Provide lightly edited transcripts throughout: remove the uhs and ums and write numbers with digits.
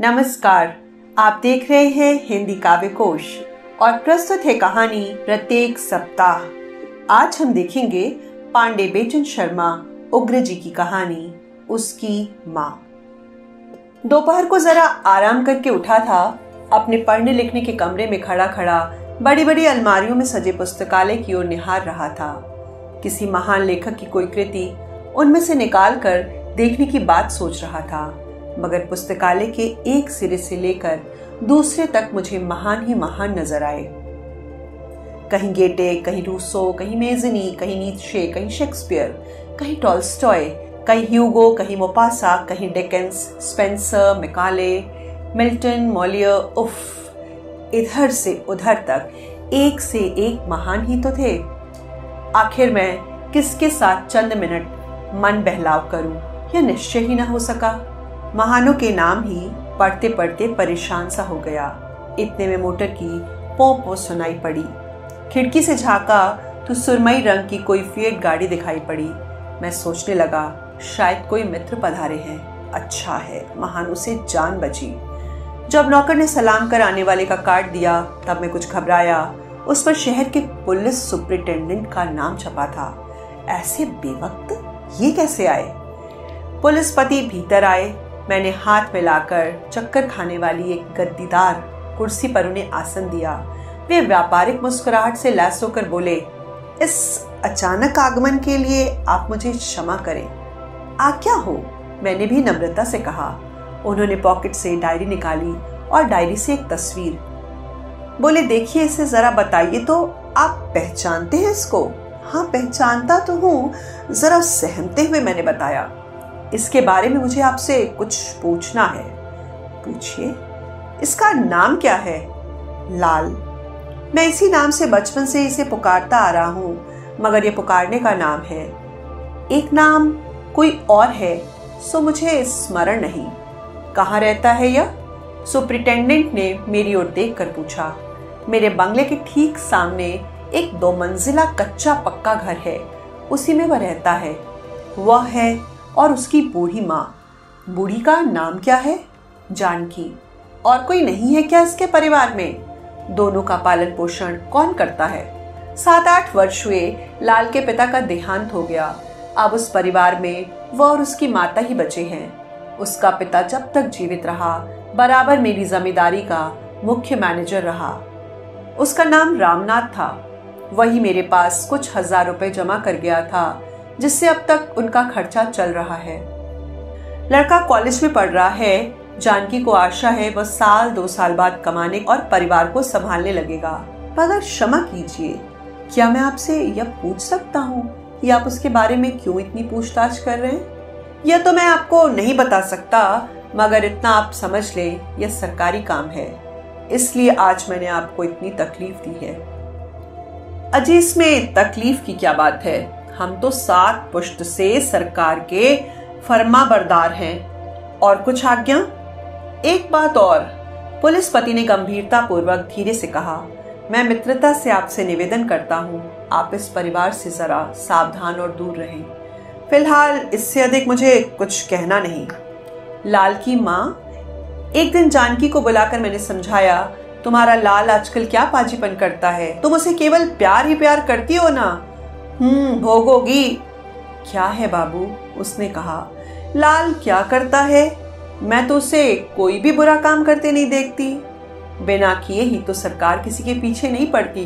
नमस्कार, आप देख रहे हैं हिंदी काव्यकोश और प्रस्तुत है कहानी प्रत्येक सप्ताह। आज हम देखेंगे पांडे बेचन शर्मा उग्र जी की कहानी उसकी माँ। दोपहर को जरा आराम करके उठा था। अपने पढ़ने लिखने के कमरे में खड़ा खड़ा बड़ी बड़ी अलमारियों में सजे पुस्तकालय की ओर निहार रहा था। किसी महान लेखक की कोई कृति उनमें से निकाल कर देखने की बात सोच रहा था, मगर पुस्तकालय के एक सिरे से लेकर दूसरे तक मुझे महान ही महान नजर आए। कहीं गेटे, कहीं रूसो, कहीं मेजनी, कहीं नित्शे, कहीं शेक्सपियर, कहीं टॉल्स्टॉय, कहीं ह्यूगो, कहीं मोपासा, कहीं Dickens, Spencer, Macaulay, Milton, Molière. उफ, इधर से उधर तक एक से एक महान ही तो थे। आखिर मैं किसके साथ चंद मिनट मन बहलाव करूं, यह निश्चय ही न हो सका। महानों के नाम ही पढ़ते पढ़ते परेशान सा हो गया। इतने में मोटर की पों-पों सुनाई पड़ी। खिड़की से झांका तो सुरमई रंग की कोई फिएट गाड़ी दिखाई पड़ी। मैं सोचने लगा शायद कोई मित्र पधारे हैं। अच्छा है महानों से जान बची। जब नौकर ने सलाम कर आने वाले का कार्ड दिया तब मैं कुछ घबराया। उस पर शहर के पुलिस सुपरिटेंडेंट का नाम छपा था। ऐसे बेवक्त ये कैसे आए? पुलिस पति भीतर आए। मैंने हाथ मिलाकर चक्कर खाने वाली एक गद्दीदार कुर्सी पर उन्हें आसन दिया। वे व्यापारिक मुस्कुराहट से लैस होकर बोले, इस अचानक आगमन के लिए आप मुझे क्षमा करें। आ क्या हो, मैंने भी नम्रता से कहा। उन्होंने पॉकेट से डायरी निकाली और डायरी से एक तस्वीर। बोले, देखिए इसे जरा बताइए तो। आप पहचानते हैं इसको? हाँ, पहचानता तो हूँ, जरा सहमते हुए मैंने बताया। इसके बारे में मुझे आपसे कुछ पूछना है। पूछिए। इसका नाम क्या है? लाल। मैं इसी नाम से बचपन से इसे पुकारता आ रहा हूँ, मगर यह पुकारने का नाम है। एक नाम कोई और है सो मुझे स्मरण नहीं। कहाँ रहता है यह? सुपरिटेंडेंट ने मेरी ओर देख कर पूछा। मेरे बंगले के ठीक सामने एक 2 मंजिला कच्चा पक्का घर है, उसी में वह रहता है। वह है और उसकी बूढ़ी माँ। बूढ़ी का नाम क्या है? जानकी। और कोई नहीं है क्या इसके परिवार में? दोनों का पालन पोषण कौन करता है? 7-8 वर्ष हुए लाल के पिता का देहांत हो गया। अब उस परिवार में वह और उसकी माता ही बचे हैं। उसका पिता जब तक जीवित रहा बराबर मेरी जमींदारी का मुख्य मैनेजर रहा। उसका नाम रामनाथ था। वही मेरे पास कुछ 1000 रुपए जमा कर गया था, जिससे अब तक उनका खर्चा चल रहा है। लड़का कॉलेज में पढ़ रहा है। जानकी को आशा है वह 1-2 साल बाद कमाने और परिवार को संभालने लगेगा। मगर क्षमा कीजिए, क्या मैं आपसे यह पूछ सकता हूँ कि आप उसके बारे में क्यों इतनी पूछताछ कर रहे हैं? यह तो मैं आपको नहीं बता सकता, मगर इतना आप समझ ले यह सरकारी काम है, इसलिए आज मैंने आपको इतनी तकलीफ दी है। अजी, इसमें तकलीफ की क्या बात है? हम तो 7 पुश्त से सरकार के फरमाबरदार हैं। और कुछ आज्ञा? एक बात और, पुलिस पति ने गंभीरता पूर्वक धीरे से कहा, मैं मित्रता से आपसे निवेदन करता हूँ, आप इस परिवार से जरा सावधान और दूर रहें। फिलहाल इससे अधिक मुझे कुछ कहना नहीं। लाल की माँ। एक दिन जानकी को बुलाकर मैंने समझाया, तुम्हारा लाल आजकल क्या पाजीपन करता है, तुम उसे केवल प्यार ही प्यार करती हो ना। भोगोगी। क्या है बाबू, उसने कहा। लाल क्या करता है? मैं तो उसे कोई भी बुरा काम करते नहीं देखती। बिना किए ही तो सरकार किसी के पीछे नहीं पड़ती।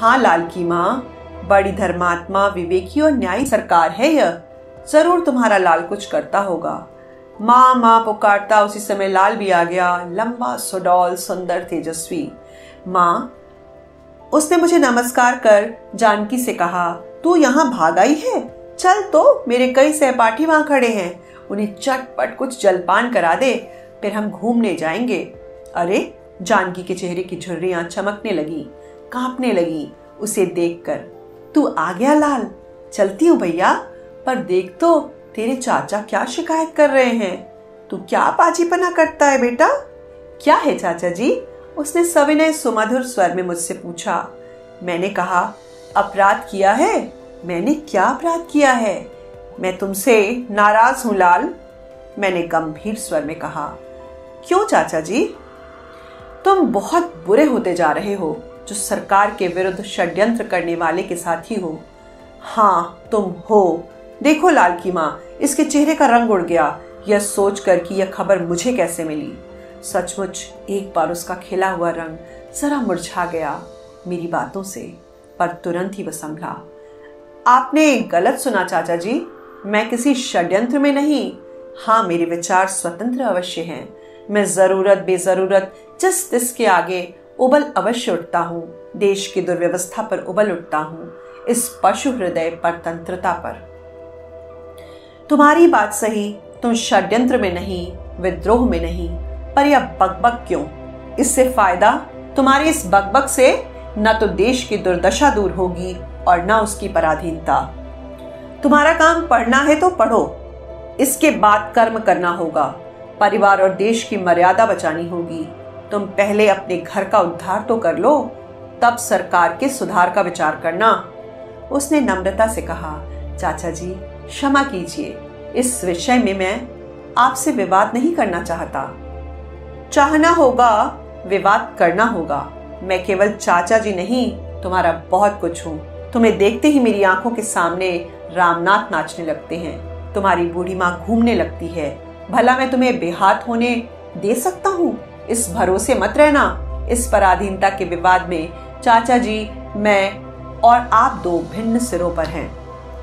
हाँ लाल की माँ, बड़ी धर्मात्मा, विवेकी और न्यायी सरकार है यह। जरूर तुम्हारा लाल कुछ करता होगा। माँ माँ पुकारता उसी समय लाल भी आ गया। लंबा, सुडौल, सुंदर, तेजस्वी। माँ, उसने मुझे नमस्कार कर जानकी से कहा, तू यहाँ भागाई है? चल तो, मेरे कई सहपाठी वहाँ खड़े हैं, उन्हें चटपट कुछ जलपान करा दे, फिर हम घूमने जाएंगे। अरे, जानकी के चेहरे की झुर्रियाँ चमकने लगी, कांपने लगी उसे देखकर। तू आ गया लाल, चलती हूँ भैया, पर देख तो तेरे चाचा क्या शिकायत कर रहे हैं। तू क्या पाजीपना करता है बेटा? क्या है चाचा जी, उसने सविनय सुमधुर स्वर में मुझसे पूछा। मैंने कहा, अपराध किया है? मैंने क्या अपराध किया है? मैं तुमसे नाराज हूँ लाल। मैंने गंभीर स्वर में कहा। क्यों चाचा जी? तुम बहुत बुरे होते जा रहे हो, जो सरकार के विरुद्ध षड्यंत्र करने वाले के साथी हो। हाँ तुम हो। देखो लाल की माँ, इसके चेहरे का रंग उड़ गया यह सोच कर कि यह खबर मुझे कैसे मिली। सचमुच एक बार उसका खिला हुआ रंग जरा मुरझा गया मेरी बातों से, पर तुरंत ही वह संभला। आपने गलत सुना चाचा जी, मैं किसी षड्यंत्र में नहीं। हाँ, मेरे विचार स्वतंत्र अवश्य हैं। मैं ज़रूरत बेज़रूरत जिस तिस के आगे उबल अवश्य उठता हूँ, देश की दुर्व्यवस्था पर उबल उठता हूँ, इस पशु हृदय परतंत्रता पर। तुम्हारी बात सही, तुम षड्यंत्र में नहीं, विद्रोह में नहीं, पर यह बकबक क्यों? इससे फायदा तुम्हारी इस बकबक से न तो देश की दुर्दशा दूर होगी और न उसकी पराधीनता। तुम्हारा काम पढ़ना है तो पढ़ो, इसके बाद कर्म करना होगा, परिवार और देश की मर्यादा बचानी होगी। तुम पहले अपने घर का उद्धार तो कर लो, तब सरकार के सुधार का विचार करना। उसने नम्रता से कहा, चाचा जी क्षमा कीजिए, इस विषय में मैं आपसे विवाद नहीं करना चाहता। चाहना होगा, विवाद करना होगा। मैं केवल चाचा जी नहीं, तुम्हारा बहुत कुछ हूँ। तुम्हें देखते ही मेरी आंखों के सामने रामनाथ नाचने लगते हैं, तुम्हारी बूढ़ी माँ घूमने लगती है। भला मैं तुम्हें बेहाथ होने दे सकता हूँ? इस भरोसे मत रहना। इस पराधीनता के विवाद में चाचा जी, मैं और आप दो भिन्न सिरों पर हैं।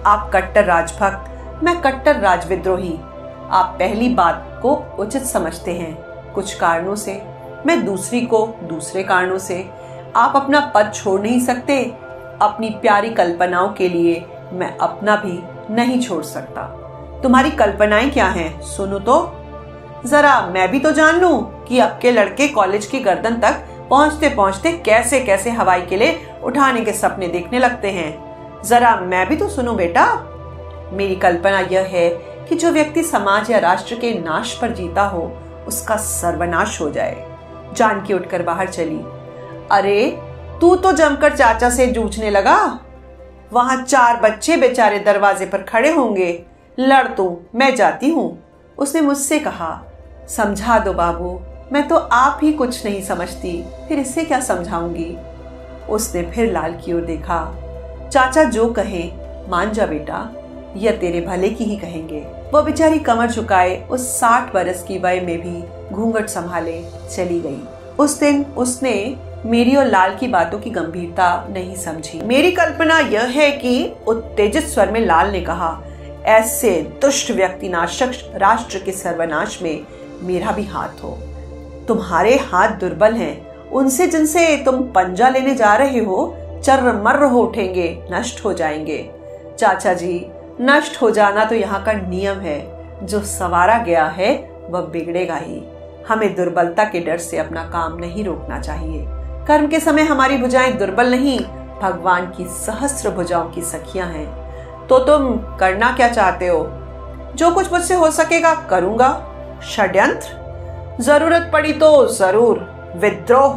आप कट्टर राजभक्त, मैं कट्टर राजविद्रोही। आप पहली बात को उचित समझते हैं कुछ कारणों से, मैं दूसरी को दूसरे कारणों से। आप अपना पद छोड़ नहीं सकते, अपनी प्यारी कल्पनाओं के लिए मैं अपना भी नहीं छोड़ सकता। तुम्हारी कल्पनाएं क्या हैं? सुनो तो जरा, मैं भी तो जान लूं कि आपके लड़के कॉलेज की गर्दन तक पहुंचते पहुंचते कैसे कैसे हवाई किले उठाने के सपने देखने लगते हैं। जरा मैं भी तो सुनूं बेटा। मेरी कल्पना यह है कि जो व्यक्ति समाज या राष्ट्र के नाश पर जीता हो, उसका सर्वनाश हो जाए। जानकी उठकर बाहर चली। अरे तू तो जमकर चाचा से जूझने लगा। वहां चार बच्चे बेचारे दरवाजे पर खड़े होंगे। लड़ तू, मैं जाती हूँ। उसने मुझसे कहा। समझा दो बाबू, मैं तो आप ही कुछ नहीं समझती, फिर इससे क्या समझाऊंगी। उसने फिर लाल की ओर देखा। चाचा जो कहे मान जा बेटा, यह तेरे भले की ही कहेंगे। वो बेचारी कमर झुकाए उस 60 बरस की वय में भी घूंघट संभाले चली गई। उस दिन उसने मेरी और लाल की बातों की गंभीरता नहीं समझी। मेरी कल्पना यह है कि उत्तेजित स्वर में लाल ने कहा, ऐसे दुष्ट व्यक्ति नाशक राष्ट्र के सर्वनाश में मेरा भी हाथ हो। तुम्हारे हाथ दुर्बल हैं, उनसे जिनसे तुम पंजा लेने जा रहे हो चर्र-मर्र हो उठेंगे, नष्ट हो जाएंगे। चाचा जी, नष्ट हो जाना तो यहाँ का नियम है, जो सवारा गया है वह बिगड़ेगा ही। हमें दुर्बलता के डर से अपना काम नहीं रोकना चाहिए। कर्म के समय हमारी भुजाएं दुर्बल नहीं, भगवान की सहस्त्र भुजाओं की सखियां हैं। तो तुम करना क्या चाहते हो? जो कुछ मुझसे हो सकेगा करूंगा। षड्यंत्र? जरूरत पड़ी तो जरूर। विद्रोह?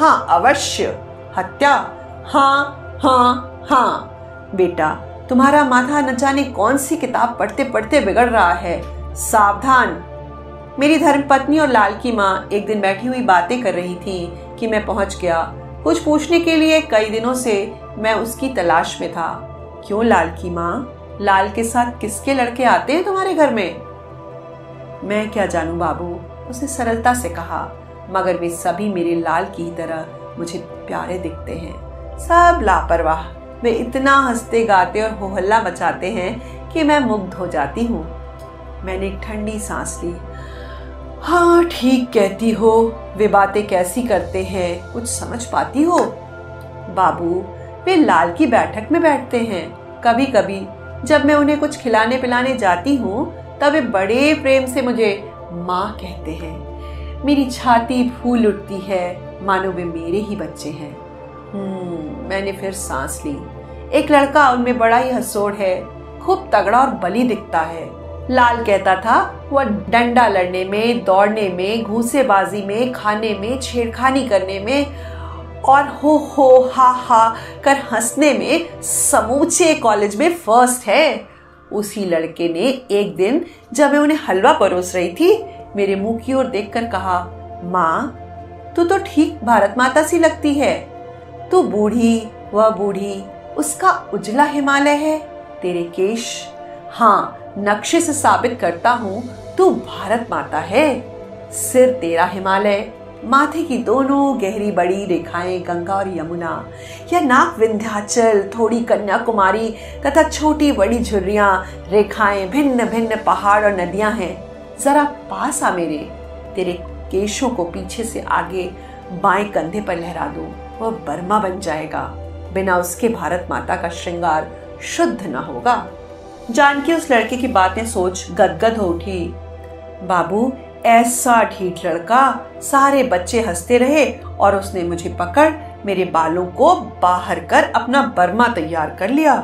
हाँ अवश्य। हत्या? हाँ हाँ हाँ। बेटा तुम्हारा माथा न जाने कौन सी किताब पढ़ते पढ़ते बिगड़ रहा है, सावधान। मेरी धर्मपत्नी और लाल की माँ एक दिन बैठी हुई बातें कर रही थी कि मैं पहुंच गया। कुछ पूछने के लिए कई दिनों से मैं उसकी तलाश में था। क्यों लाल की माँ, लाल के साथ किसके लड़के आते हैं तुम्हारे घर में? मैं क्या जानूं बाबू, उसने सरलता से कहा, मगर वे सभी मेरे लाल की तरह मुझे प्यारे दिखते हैं। सब लापरवाह, वे इतना हंसते गाते और हो हल्ला मचाते हैं कि मैं मुग्ध हो जाती हूँ। मैंने एक ठंडी सांस ली। हाँ ठीक कहती हो, वे बातें कैसी करते हैं, कुछ समझ पाती हो? बाबू वे लाल की बैठक में बैठते हैं, कभी कभी जब मैं उन्हें कुछ खिलाने पिलाने जाती हूँ तब वे बड़े प्रेम से मुझे माँ कहते हैं। मेरी छाती फूल उठती है, मानो वे मेरे ही बच्चे हैं। मैंने फिर सांस ली। एक लड़का उनमें बड़ा ही हंसोड़ है, खूब तगड़ा और बली दिखता है। लाल कहता था वह डंडा लड़ने में, दौड़ने में, घूसेबाजी में, खाने में, छेड़खानी करने में और हो हा हा कर हंसने में समूचे कॉलेज में फर्स्ट है। उसी लड़के ने एक दिन जब मैं उन्हें हलवा परोस रही थी, मेरे मुंह की ओर देखकर कहा, माँ तू तो ठीक भारत माता सी लगती है। तू बूढ़ी, वह बूढ़ी, उसका उजला हिमालय है। तेरे केश, हाँ नक्शे से साबित करता हूँ तू भारत माता है। सिर तेरा हिमालय, माथे की दोनों गहरी बड़ी रेखाएं गंगा और यमुना। यह नाक विंध्याचल, थोड़ी कन्याकुमारी तथा छोटी बड़ी झुर्रियां रेखाएं भिन्न भिन्न पहाड़ और नदियां हैं। जरा पास आ मेरे, तेरे केशों को पीछे से आगे बाएं कंधे पर लहरा दूं, वह बर्मा बन जाएगा। बिना उसके भारत माता का श्रृंगार शुद्ध न होगा। जानकी उस लड़के की बातें सोच गदगद हो उठी। बाबू, ऐसा ढीठ लड़का, सारे बच्चे हंसते रहे और उसने मुझे पकड़ मेरे बालों को बाहर कर अपना बर्मा तैयार कर लिया।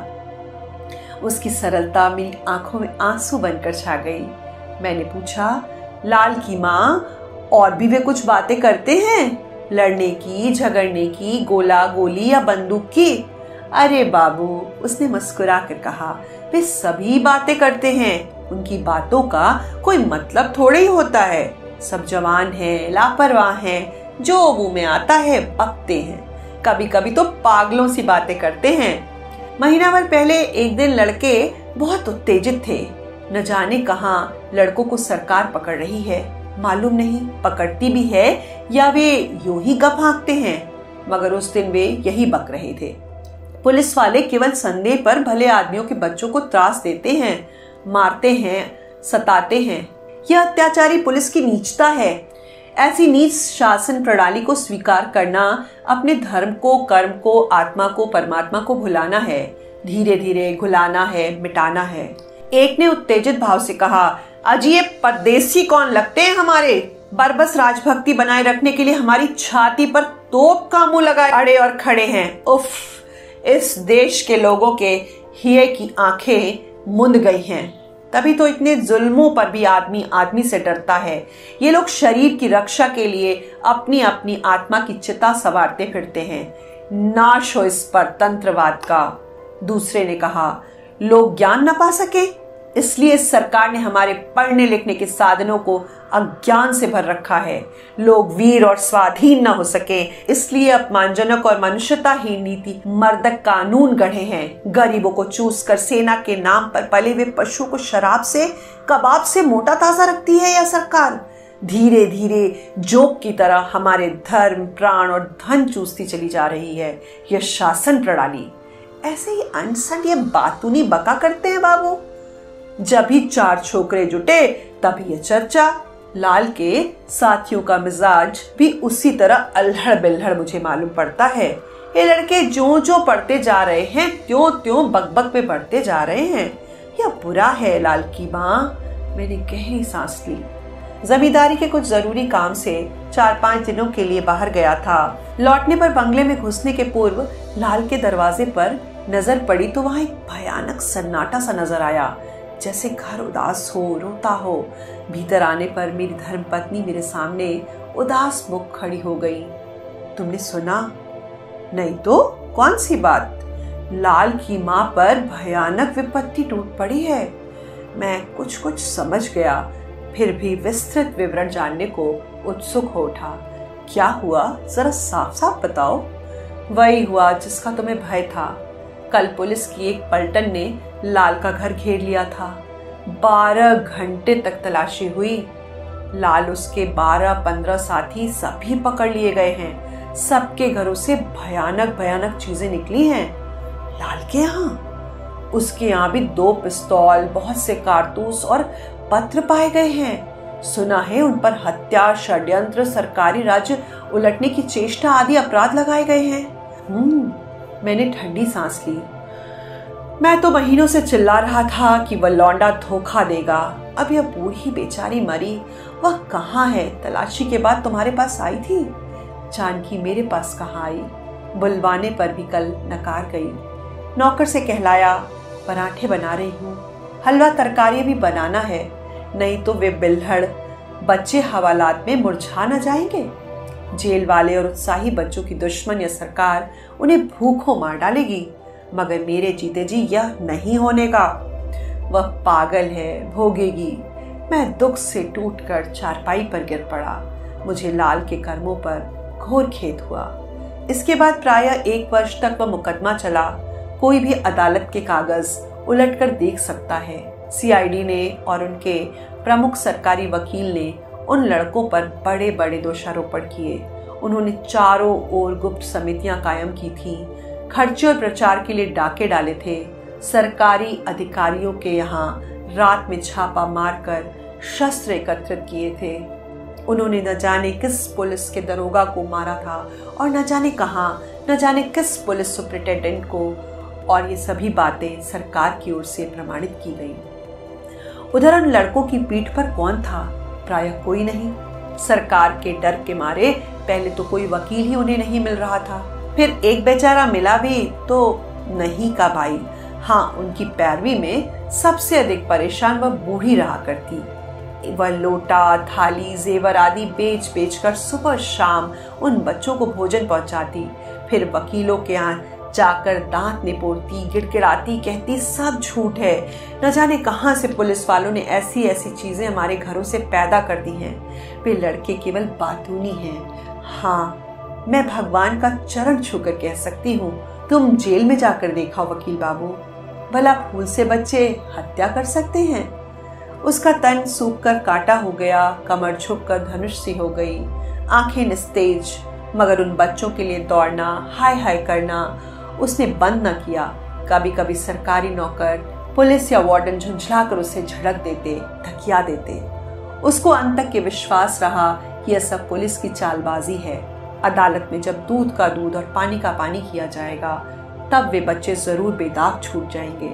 उसकी सरलता मेरी आंखों में आंसू बनकर छा गई। मैंने पूछा, लाल की माँ, और भी वे कुछ बातें करते हैं? लड़ने की, झगड़ने की, गोला गोली या बंदूक की? अरे बाबू, उसने मुस्कुरा कर कहा, वे सभी बातें करते हैं। उनकी बातों का कोई मतलब थोड़ा ही होता है। सब जवान हैं, लापरवाह हैं, जो मुंह में आता है बकते हैं। कभी कभी तो पागलों सी बातें करते हैं। महीना भर पहले एक दिन लड़के बहुत उत्तेजित थे। न जाने कहाँ लड़कों को सरकार पकड़ रही है। मालूम नहीं पकड़ती भी है या वे यूं ही गप हाँकते हैं, मगर उस दिन वे यही बक रहे थे। पुलिस वाले केवल संदेह पर भले आदमियों के बच्चों को त्रास देते हैं, मारते हैं, सताते हैं। यह अत्याचारी पुलिस की नीचता है। ऐसी नीच शासन प्रणाली को स्वीकार करना अपने धर्म को, कर्म को, आत्मा को, परमात्मा को भुलाना है, धीरे धीरे घुलाना है, मिटाना है। एक ने उत्तेजित भाव से कहा, अजी ये परदेसी कौन लगते हैं हमारे? बरबस राजभक्ति बनाए रखने के लिए हमारी छाती पर तोप का मुंह लगाए अड़े और खड़े हैं। उफ, इस देश के लोगों के हिये की आंखें मुंद गई हैं। तभी तो इतने जुल्मों पर भी आदमी आदमी से डरता है। ये लोग शरीर की रक्षा के लिए अपनी अपनी आत्मा की चिता संवारते फिरते हैं। नाश हो इस पर तंत्रवाद का। दूसरे ने कहा, लोग ज्ञान न पा सके इसलिए इस सरकार ने हमारे पढ़ने लिखने के साधनों को अज्ञान से भर रखा है। लोग वीर और स्वाधीन न हो सके इसलिए अपमानजनक और मनुष्यताहीन नीति मर्दक कानून गढ़े हैं। गरीबों को चूस कर सेना के नाम पर पले हुए पशुओं को शराब से, कबाब से मोटा ताजा रखती है यह सरकार। धीरे धीरे जोक की तरह हमारे धर्म, प्राण और धन चूसती चली जा रही है यह शासन प्रणाली। ऐसे ही अनसठ ये बातूनी बका करते हैं बाबू। जब भी चार छोकरे जुटे तभी ये चर्चा। लाल के साथियों का मिजाज भी उसी तरह अलहड़ बिलहड़ मुझे मालूम पड़ता है। ये लड़के जो जो पढ़ते जा रहे हैं त्यों त्यों बकबक पे बढ़ते जा रहे हैं। यह बुरा है लाल की माँ। मैंने गहरी सांस ली। जमींदारी के कुछ जरूरी काम से 4-5 दिनों के लिए बाहर गया था। लौटने पर बंगले में घुसने के पूर्व लाल के दरवाजे पर नजर पड़ी तो वहाँ एक भयानक सन्नाटा सा नजर आया, जैसे घर उदास हो, रोता हो। भीतर आने पर मेरी धर्मपत्नी मेरे सामने उदास मुख खड़ी हो गई। तुमने सुना? नहीं तो कौन सी बात? लाल की माँ पर भयानक विपत्ति टूट पड़ी है। मैं कुछ कुछ समझ गया, फिर भी विस्तृत विवरण जानने को उत्सुक हो उठा। क्या हुआ जरा साफ साफ बताओ। वही हुआ जिसका तुम्हें भय था। कल पुलिस की एक पलटन ने लाल का घर घेर लिया था। 12 घंटे तक तलाशी हुई। लाल उसके 12-15 साथी सभी पकड़ लिए गए हैं। सबके घरों से भयानक भयानक चीजें निकली हैं। लाल के यहाँ, उसके यहाँ भी 2 पिस्तौल, बहुत से कारतूस और पत्र पाए गए हैं। सुना है उन पर हत्या, षड्यंत्र, सरकारी राज्य उलटने की चेष्टा आदि अपराध लगाए गए हैं। मैंने ठंडी सांस ली। मैं तो महीनों से चिल्ला रहा था कि वह लौंडा धोखा देगा। अब यह बूढ़ी बेचारी मरी, वह कहाँ है? तलाशी के बाद तुम्हारे पास आई थी? जानकी मेरे पास कहाँ आई? बुलवाने पर भी कल नकार गई। नौकर से कहलाया, पराठे बना रही हूँ, हलवा तरकारी भी बनाना है, नहीं तो वे बिल्हड़ बच्चे हवालात में मुरझा न जाएंगे। जेल वाले और उत्साही बच्चों की दुश्मन या सरकार उन्हें भूखों मार डालेगी, मगर मेरे जीते जी यह नहीं होने का। वह पागल है, भोगेगी। मैं दुख से टूटकर चारपाई पर गिर पड़ा। मुझे लाल के कर्मों पर घोर खेद हुआ। इसके बाद प्रायः 1 वर्ष तक वह मुकदमा चला। कोई भी अदालत के कागज उलटकर देख सकता है। सीआईडी ने और उनके प्रमुख सरकारी वकील ने उन लड़कों पर बड़े बड़े दोषारोपण किए। उन्होंने चारों ओर गुप्त समितियां कायम की थीं, खर्चे और प्रचार के लिए डाके डाले थे। सरकारी अधिकारियों के यहाँ रात में छापा मारकर शस्त्र एकत्रित किए थे। उन्होंने न जाने किस पुलिस के दरोगा को मारा था और न जाने कहाँ, न जाने किस पुलिस सुपरिटेंडेंट को, और ये सभी बातें सरकार की ओर से प्रमाणित की गईं। उधर उन लड़कों की पीठ पर कौन था? प्रायः कोई नहीं। सरकार के डर के मारे पहले तो कोई वकील ही उन्हें नहीं मिल रहा था, फिर एक बेचारा मिला भी तो नहीं का भाई। हाँ, उनकी पैरवी में सबसे अधिक परेशान वह बूढ़ी रहा करती। वह लोटा, थाली, जेवर आदि बेच बेच कर सुबह शाम उन बच्चों को भोजन पहुंचाती, फिर वकीलों के यहाँ जाकर दांत निपोड़ती, गिड़गिड़ाती, कहती सब झूठ है। न जाने कहाँ से पुलिस वालों ने ऐसी ऐसी चीजें हमारे घरों से पैदा कर दी हैं। वे लड़के केवल बातूनी हैं। हाँ, मैं भगवान का चरण छूकर कह सकती हूँ, तुम जेल में जाकर देखा वकील बाबू, भला फूल से बच्चे हत्या कर सकते हैं? उसका तन सूख कर काटा हो गया, कमर झुक कर धनुष सी हो गई, आंखें निस्तेज, मगर उन बच्चों के लिए दौड़ना, हाय हाय करना उसने बंद न किया। कभी कभी सरकारी नौकर, पुलिस या वार्डन झुंझला कर उसे झड़क देते, धकिया देते। उसको अंत तक के विश्वास रहा कि यह सब पुलिस की चालबाजी है। अदालत में जब दूध का दूध और पानी का पानी किया जाएगा, तब वे बच्चे जरूर बेदाग छूट जाएंगे।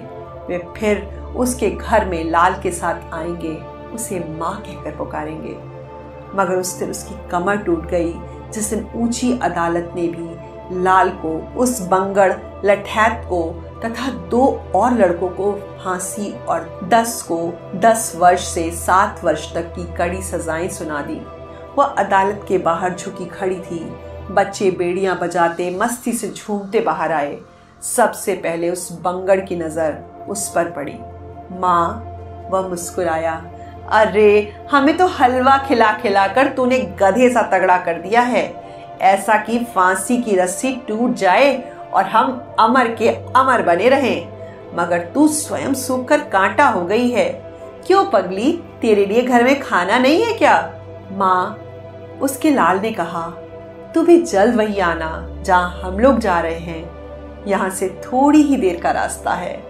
वे फिर उसके घर में लाल के साथ आएंगे, उसे माँ कहकर पुकारेंगे। मगर उस दिन उसकी कमर टूट गई जिस दिन ऊंची अदालत ने भी लाल को, उस बंगड़ लठैत को तथा 2 और लड़कों को फांसी और 10 को 10 वर्ष से 7 वर्ष तक की कड़ी सजाएं सुना दी। वह अदालत के बाहर झुकी खड़ी थी। बच्चे बेड़ियां बजाते, मस्ती से झूमते बाहर आए। सबसे पहले उस बंगड़ की नज़र उस पर पड़ी। माँ, वह मुस्कुराया, अरे हमें तो हलवा खिला खिला कर तूने गधे सा तगड़ा कर दिया है, ऐसा कि फांसी की रस्सी टूट जाए और हम अमर के अमर बने रहें। मगर तू स्वयं सूख कर कांटा हो गई है। क्यों पगली, तेरे लिए घर में खाना नहीं है क्या? माँ, उसके लाल ने कहा, तू भी जल्द वहीं आना जहाँ हम लोग जा रहे हैं, यहाँ से थोड़ी ही देर का रास्ता है।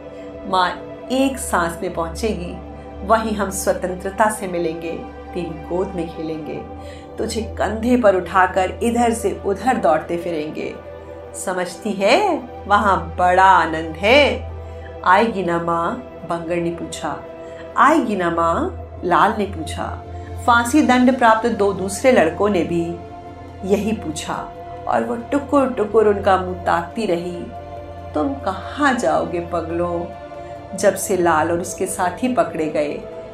माँ एक सांस में पहुंचेगी, वहीं हम स्वतंत्रता से मिलेंगे, तेरी गोद में खेलेंगे, तुझे कंधे पर उठाकर इधर से उधर दौड़ते फिरेंगे। समझती है, वहाँ बड़ा आनंद है। आएगी ना माँ? बंगड़ ने पूछा। आएगी ना माँ? लाल ने पूछा। फांसी दंड प्राप्त 2 दूसरे लड़कों ने भी यही पूछा और वो टुकुर टुकुर उनका मुँह ताकती रही। तुम कहाँ जाओगे पगलों? जब से लाल और उसके साथी पकड़े गए,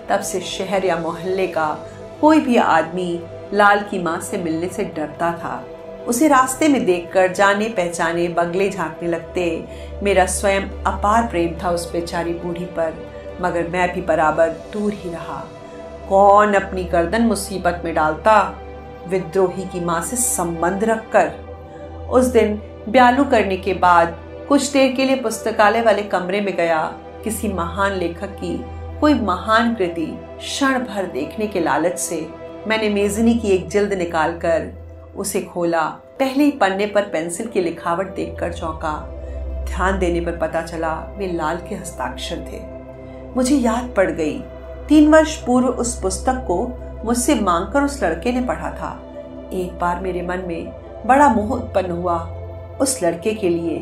तब से शहर या मोहल्ले का कोई भी आदमी लाल की माँ से मिलने से डरता था। उसे रास्ते में देखकर जाने पहचाने बगले झांकने लगते। मेरा स्वयं अपार प्रेम था उस बेचारी बूढ़ी पर, मगर मैं भी बराबर दूर ही रहा। कौन अपनी गर्दन मुसीबत में डालता, विद्रोही की माँ से संबंध रखकर। उस दिन ब्यालू करने के बाद कुछ देर के लिए पुस्तकालय वाले कमरे में गया। किसी महान लेखक की कोई महान कृति क्षण भर देखने के लालच से मैंने मेजनी की एक जिल्द निकालकर उसे खोला। पहले ही पन्ने पर पेंसिल की लिखावट देखकर चौंका। ध्यान देने पर पता चला वे लाल के हस्ताक्षर थे। मुझे याद पड़ गई, 3 वर्ष पूर्व उस पुस्तक को मुझसे मांगकर उस लड़के ने पढ़ा था। एक बार मेरे मन में बड़ा मोह उत्पन्न हुआ उस लड़के के लिए।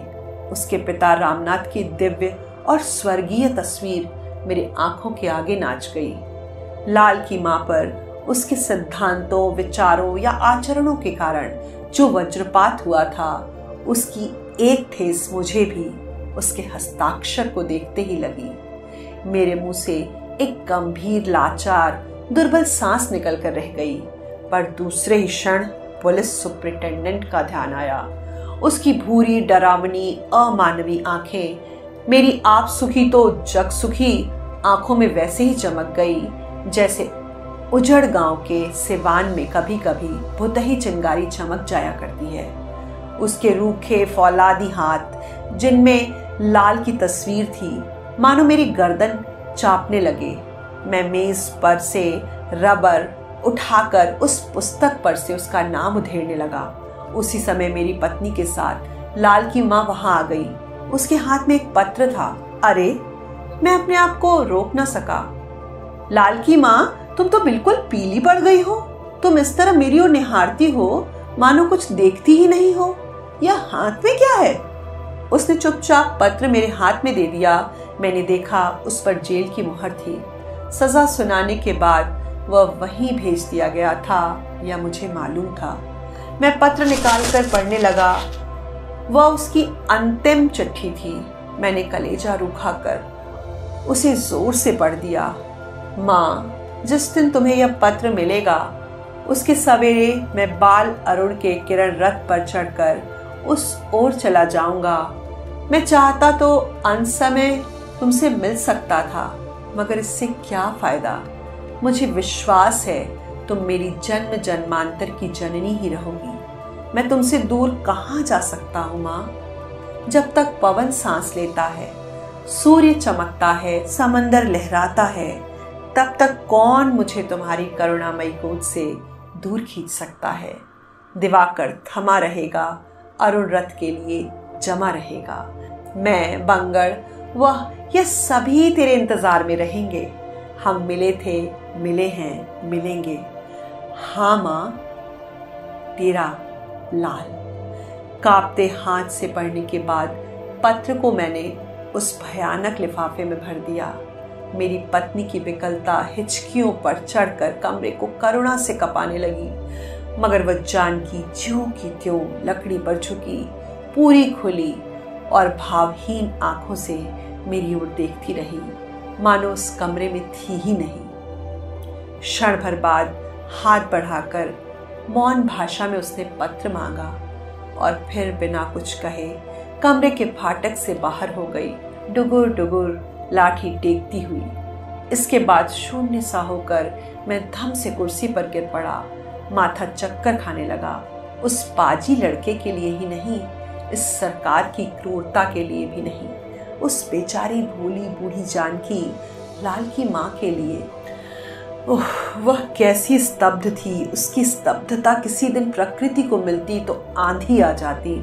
उसके पिता रामनाथ की दिव्य और स्वर्गीय तस्वीर मेरे आंखों के आगे नाच गई। लाल की माँ पर उसके सिद्धांतों, विचारों या आचरणों के कारण जो वज्रपात हुआ था, उसकी एक ठेस मुझे भी उसके हस्ताक्षर को देखते ही लगी। मेरे मुंह से एक गंभीर, लाचार, दुर्बल सांस निकल कर रह गई। पर दूसरे ही क्षण पुलिस सुपरिटेंडेंट का ध्यान आया। उसकी भूरी, डरावनी, अमानवीय आंखें मेरी आप सुखी तो जग सुखी आंखों में वैसे ही चमक गई जैसे उजड़ गांव के सिवान में कभी कभी भुतही चिंगारी चमक जाया करती है। उसके रूखे फौलादी हाथ जिनमें लाल की तस्वीर थी मानो मेरी गर्दन चापने लगे। मैं मेज पर से रबर उठाकर उस पुस्तक पर से उसका नाम उधेड़ने लगा। उसी समय मेरी पत्नी के साथ लाल की माँ वहां आ गई। उसके हाथ में एक पत्र था। अरे, मैं अपने आप को रोक ना सका। लाल की माँ, तुम तो बिल्कुल पीली पड़ गई हो। तुम इस तरह मेरी ओर निहारती हो मानो कुछ देखती ही नहीं हो। यह हाथ में क्या है? उसने चुपचाप पत्र मेरे हाथ में दे दिया। मैंने देखा उस पर जेल की मुहर थी। सजा सुनाने के बाद वह वहीं भेज दिया गया था, यह मुझे मालूम था। मैं पत्र निकालकर पढ़ने लगा। वह उसकी अंतिम चिट्ठी थी। मैंने कलेजा रूखा कर उसे जोर से पढ़ दिया। माँ, जिस दिन तुम्हें यह पत्र मिलेगा उसके सवेरे मैं बाल अरुण के किरण रथ पर चढ़कर उस ओर चला जाऊंगा। मैं चाहता तो अनसमय तुमसे मिल सकता था, मगर इससे क्या फ़ायदा। मुझे विश्वास है तुम मेरी जन्म जन्मांतर की जननी ही रहोगी। मैं तुमसे दूर कहाँ जा सकता हूँ माँ। जब तक पवन सांस लेता है, सूर्य चमकता है, समंदर लहराता है, तब तक कौन मुझे तुम्हारी करुणामयी गोद से दूर खींच सकता है। दिवाकर थमा रहेगा, अरुण रथ के लिए जमा रहेगा। मैं, बंगड़, वह, यह सभी तेरे इंतजार में रहेंगे। हम मिले थे, मिले हैं, मिलेंगे। हाँ माँ, तेरा लाल। कांपते हाथ से पढ़ने के बाद पत्र को मैंने उस भयानक लिफाफे में भर दिया। मेरी पत्नी की विकलता हिचकियों पर चढ़कर कमरे को करुणा से कपाने लगी, मगर वह जानकी ज्यों की त्यों लकड़ी पर झुकी, पूरी खुली और भावहीन आंखों से मेरी ओर देखती रही, मानो उस कमरे में थी ही नहीं। क्षण भर बाद हाथ बढ़ाकर मौन भाषा में उसने पत्र मांगा और फिर बिना कुछ कहे कमरे के फाटक से बाहर हो गई, डुगुर डुगुर लाठी टेकती हुई। इसके बाद शून्य सा होकर मैं धम से कुर्सी पर गिर पड़ा। माथा चक्कर खाने लगा। उस पाजी लड़के के लिए ही नहीं, इस सरकार की क्रूरता के लिए भी नहीं, उस बेचारी भोली बूढ़ी जानकी, लाल की माँ के लिए। ओह, वह कैसी स्तब्ध थी। उसकी स्तब्धता किसी दिन प्रकृति को मिलती तो आंधी आ जाती,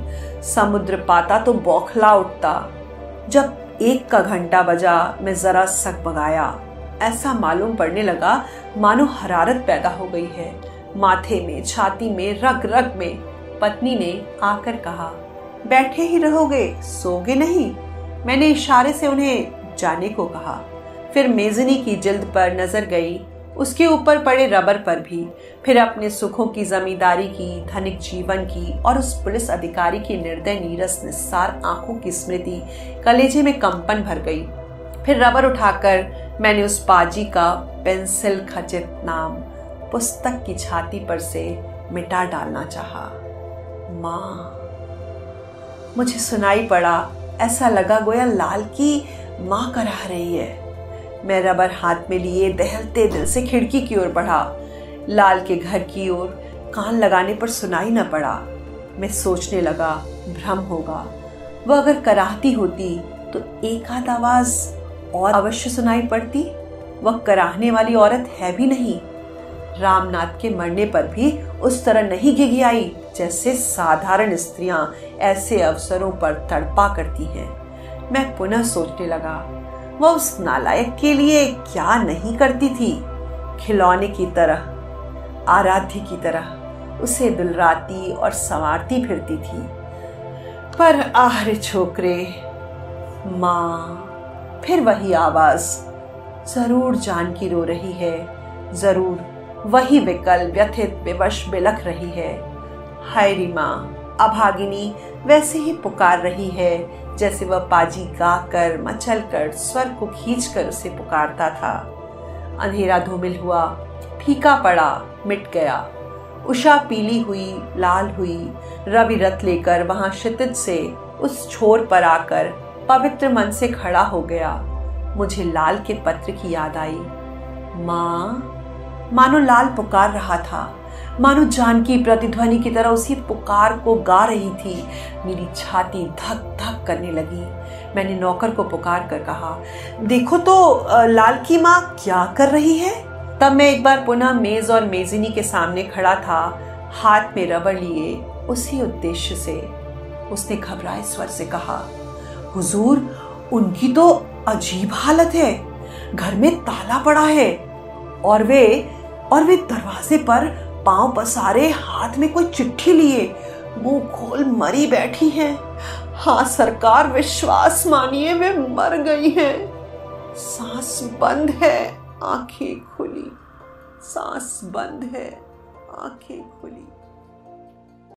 समुद्र पाता तो बौखला उठता। जब 1 का घंटा बजा मैं जरा सकबगाया। ऐसा मालूम पड़ने लगा मानो हरारत पैदा हो गई है। माथे में, छाती में, रग रग में। पत्नी ने आकर कहा, बैठे ही रहोगे, सोगे नहीं? मैंने इशारे से उन्हें जाने को कहा। फिर मेजनी की जिल्द पर नजर गई, उसके ऊपर पड़े रबर पर भी, फिर अपने सुखों की, जमींदारी की, धनिक जीवन की और उस पुलिस अधिकारी की निर्दय, नीरस, निस्सार आंखों की स्मृति। कलेजे में कंपन भर गई। फिर रबर उठाकर मैंने उस पाजी का पेंसिल खचित नाम पुस्तक की छाती पर से मिटा डालना चाहा। माँ, मुझे सुनाई पड़ा। ऐसा लगा गोया लाल की माँ करा रही है। मैं रबर हाथ में लिए दहलते दिल से खिड़की की ओर बढ़ा। लाल के घर की ओर कान लगाने पर सुनाई न पड़ा। मैं सोचने लगा, भ्रम होगा। वह अगर कराहती होती तो एक आध आवाज और अवश्य सुनाई पड़ती। वह कराहने वाली औरत है भी नहीं। रामनाथ के मरने पर भी उस तरह नहीं गिगी आई जैसे साधारण स्त्रियां ऐसे अवसरों पर तड़पा करती हैं। मैं पुनः सोचने लगा, वह उस नालायक के लिए क्या नहीं करती थी। खिलौने की तरह, आराध्य की तरह उसे दुलराती और संवारती फिरती थी। पर आहरे छोकरे, माँ। फिर वही आवाज। जरूर जानकी रो रही है, जरूर वही विकल, व्यथित, बेवश बिलख रही है। हाय री माँ, अभागिनी वैसे ही पुकार रही है जैसे वह पाजी गाकर, मचलकर, स्वर को खींचकर उसे पुकारता था। अंधेरा धूमिल हुआ, फीका पड़ा, मिट गया। उषा पीली हुई, लाल हुई। रवि रथ लेकर वहां क्षितिज से उस छोर पर आकर पवित्र मन से खड़ा हो गया। मुझे लाल के पत्र की याद आई। माँ, मानो लाल पुकार रहा था, मानो जानकी प्रतिध्वनि की तरह उसी पुकार को गा रही थी। मेरी छाती धक धक करने लगी। मैंने नौकर को पुकार कर कहा, देखो तो लाल की माँ क्या कर रही है। तब मैं एक बार पुनः मेज और मेजनी के सामने खड़ा था, हाथ में रबड़ लिए, उसी उद्देश्य से। उसने घबराए स्वर से कहा, हुजूर, उनकी तो अजीब हालत है, घर में ताला पड़ा है और वे दरवाजे पर पांव पसारे, हाथ में कोई चिट्ठी लिए, मुंह खोल मरी बैठी हैं। हाँ सरकार, विश्वास मानिए वे मर गई हैं। सांस बंद है, आंखें खुली, सांस बंद है, आंखें खुली।